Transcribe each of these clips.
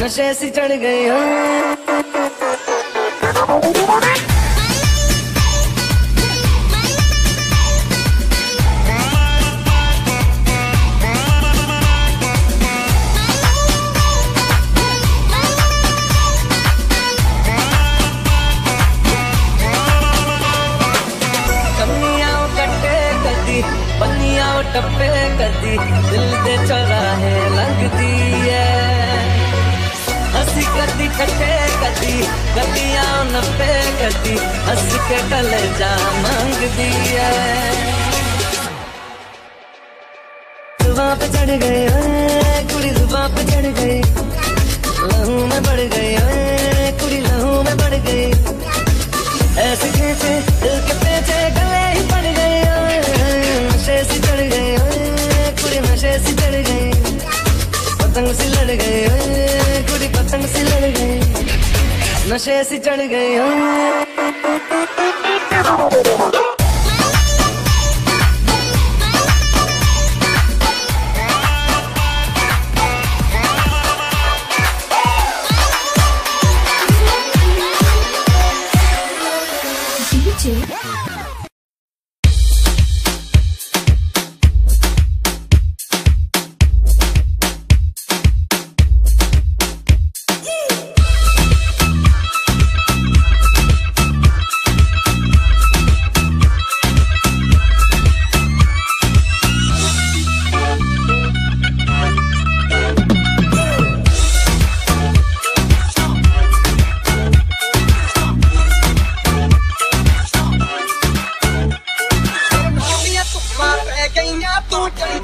नशे से चढ़ गई हो नशे से चढ़ गई हो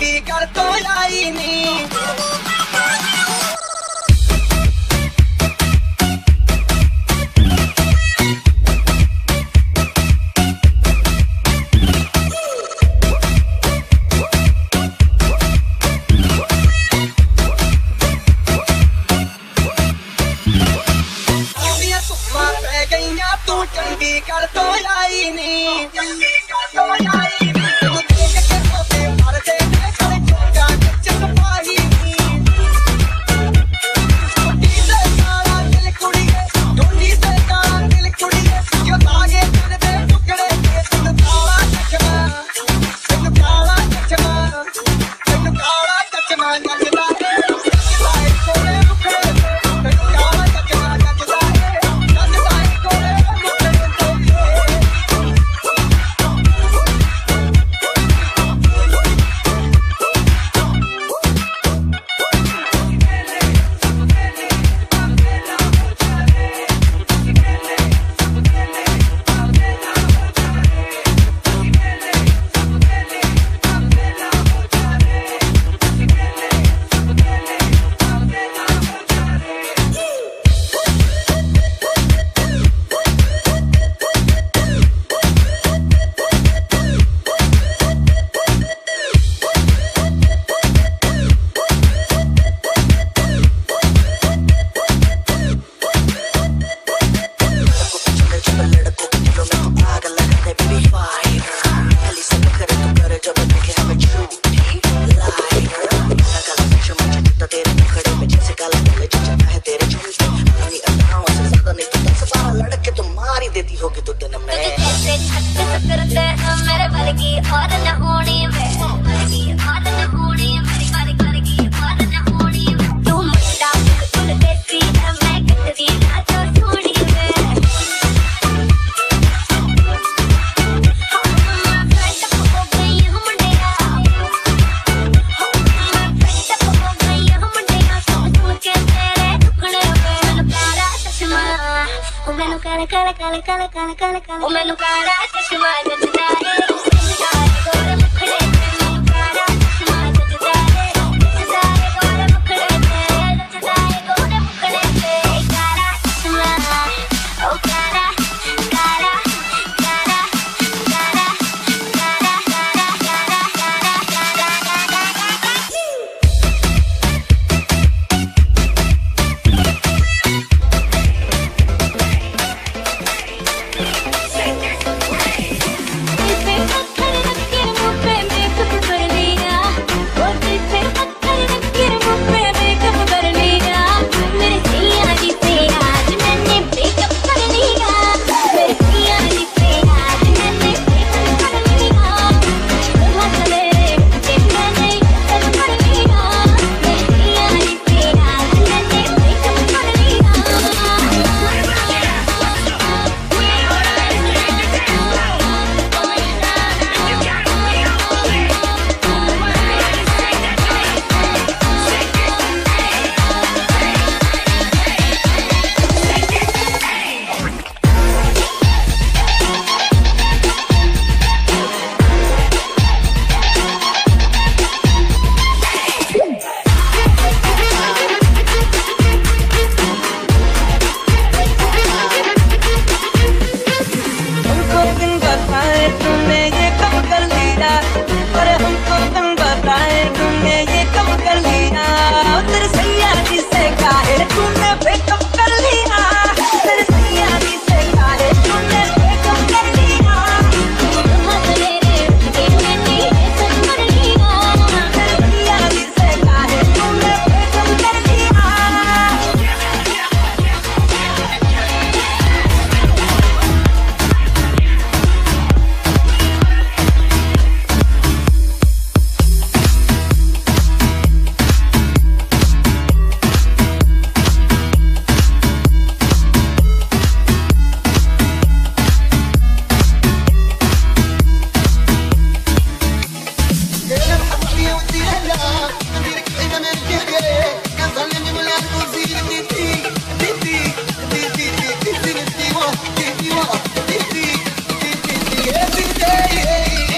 भी कर तो लाई नी।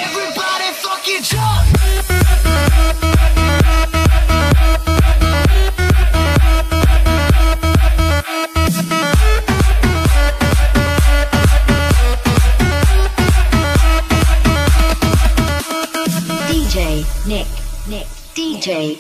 Everybody fucking jump! Nick, DJ,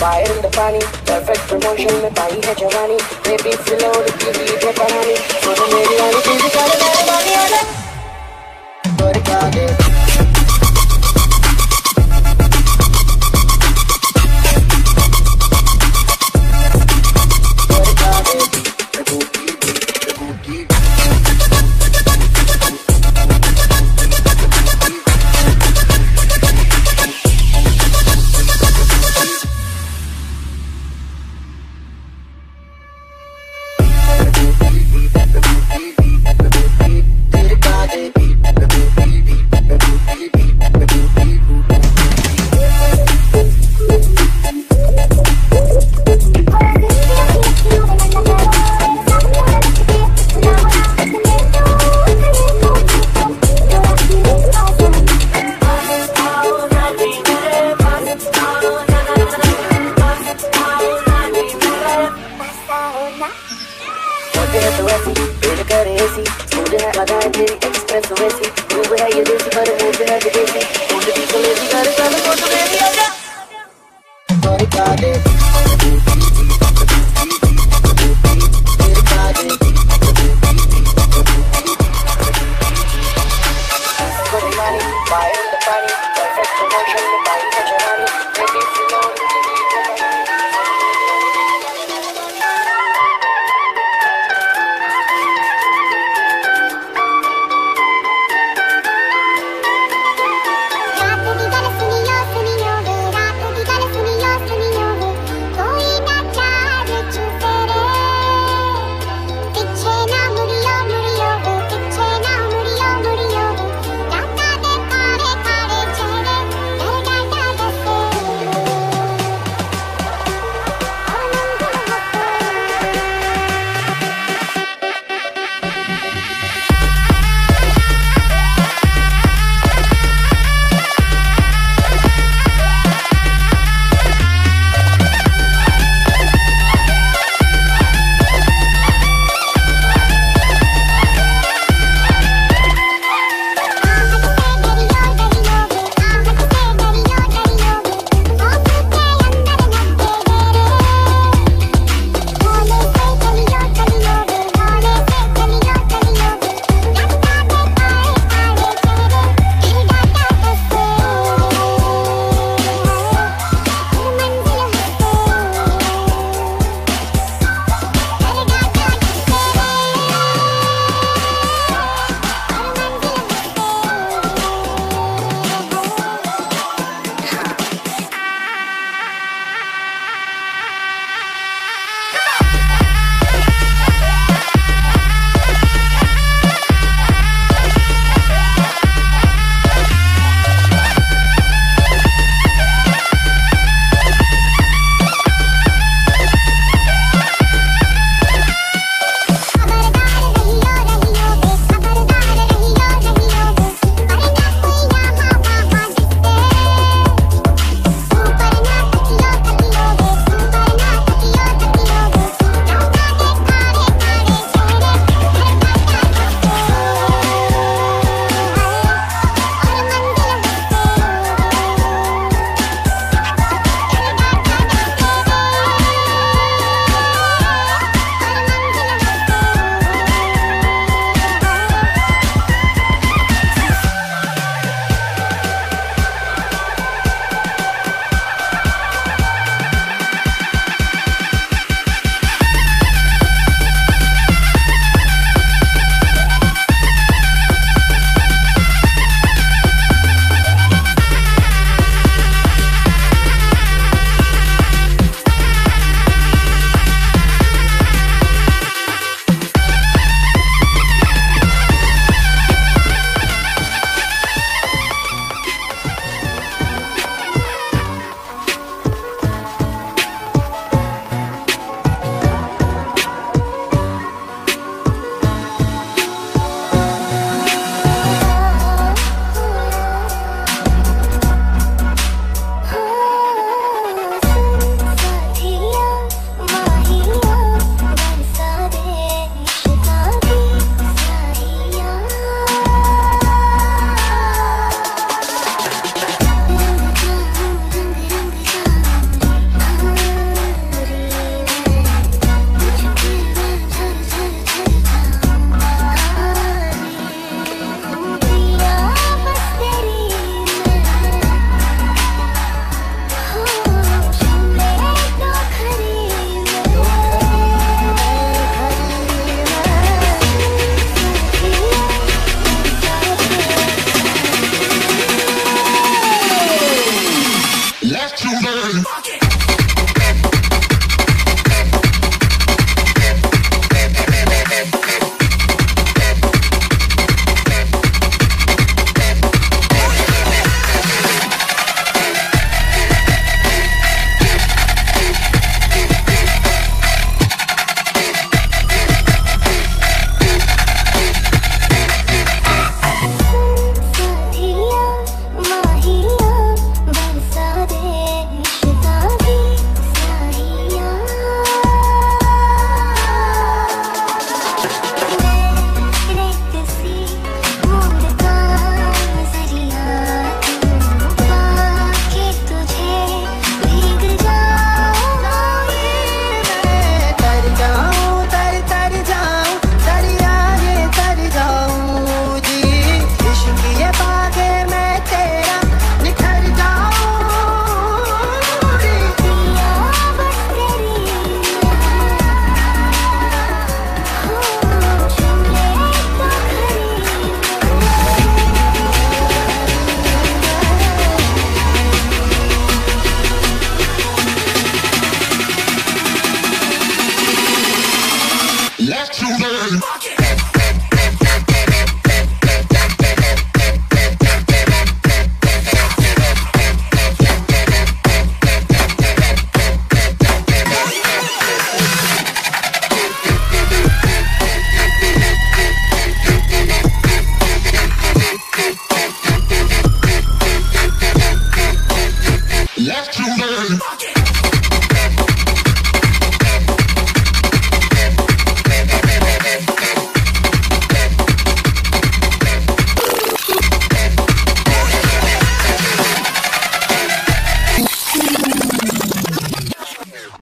Why in the party, perfect promotion, the body, the journey, maybe if you know.